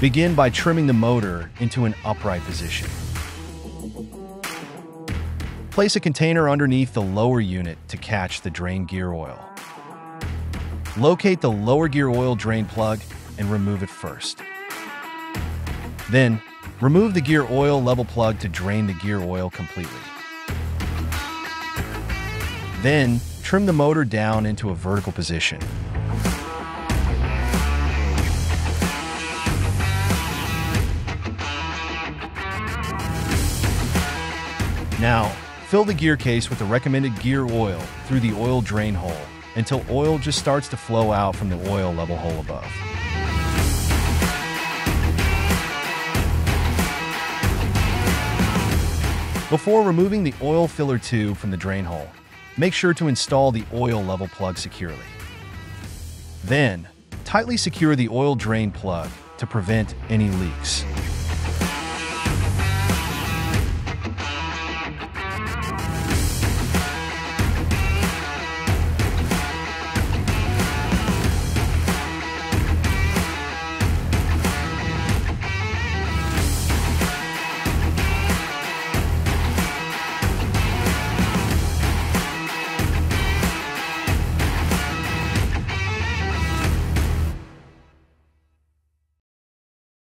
Begin by trimming the motor into an upright position. Place a container underneath the lower unit to catch the drain gear oil. Locate the lower gear oil drain plug and remove it first. Then, remove the gear oil level plug to drain the gear oil completely. Then, trim the motor down into a vertical position. Now, fill the gear case with the recommended gear oil through the oil drain hole until oil just starts to flow out from the oil level hole above. Before removing the oil filler tube from the drain hole, make sure to install the oil level plug securely. Then, tightly secure the oil drain plug to prevent any leaks.